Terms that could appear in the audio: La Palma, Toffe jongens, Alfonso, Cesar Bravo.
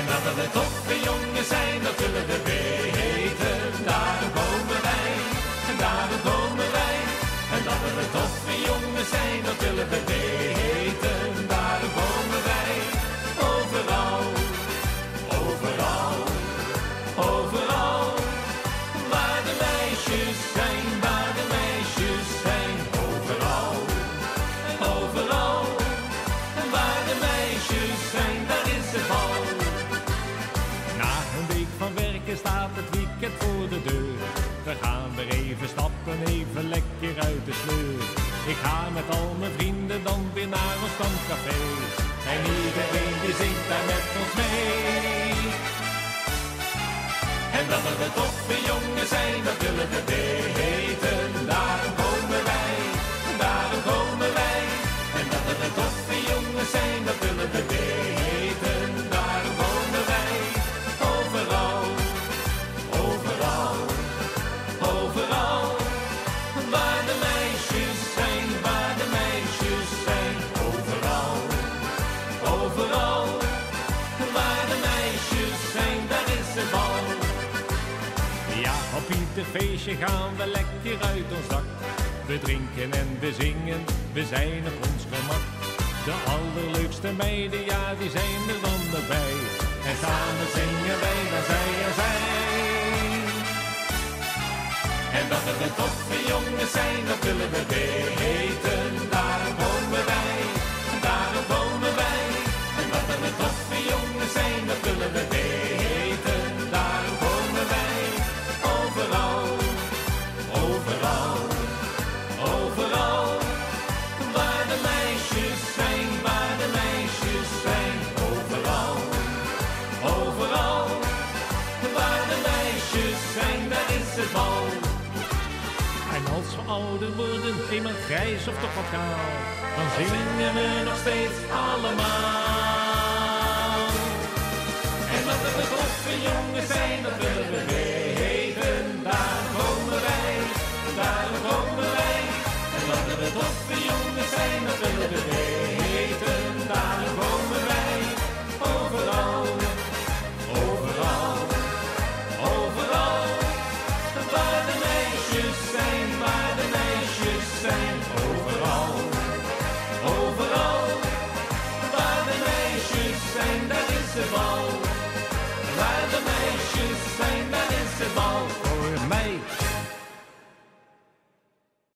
En dat we toffe jongens zijn, dat zullen we weten. Daarom komen wij, en daarom komen wij. En dat we toffe jongens zijn, dat zullen we weten. Daarom komen wij, overal, overal, overal. Waar de meisjes zijn, waar de meisjes zijn. Overal, overal. Waar de meisjes zijn, daar is het al. Van werken staat het weekend voor de deur. We gaan weer even stappen, even lekker uit de sleur. Ik ga met al mijn vrienden dan weer naar ons stamcafé. En iedereen die zingt daar met ons mee. En dat we de toffe jongens zijn, dat willen we weten. Daarom komen wij, daarom komen wij. En dat we de toffe jongens zijn, dat willen we weten. Daarom komen wij. Overal, overal, overal, waar de meisjes zijn, waar de meisjes zijn. Overal, overal, waar de meisjes zijn, daar is het bal. Ja, op ieder feestje gaan we lekker uit ons dak. We drinken en we zingen, we zijn op ons gemak. De allerleukste meiden, ja, die zijn er dan erbij. En samen zingen wij naar zij en zij. En dat we toffe jongens zijn, dat willen we weten. Daarom wonen wij, daarom wonen wij. En dat we toffe jongens zijn, dat willen we weten. Daarom wonen wij, overal, overal, overal. Waar de meisjes zijn, waar de meisjes zijn. Overal, overal, waar de meisjes zijn, daar is het bal. En als we ouder worden, iemand grijs of toch wat kaal, dan zingen we nog steeds allemaal. En dat we toffe jongens zijn, dat willen we weten. Daarom komen wij, daarom komen wij. En dat we toffe jongens zijn, dat willen we weten. Daarom komen wij, overal. Waar de meisjes zijn, overal.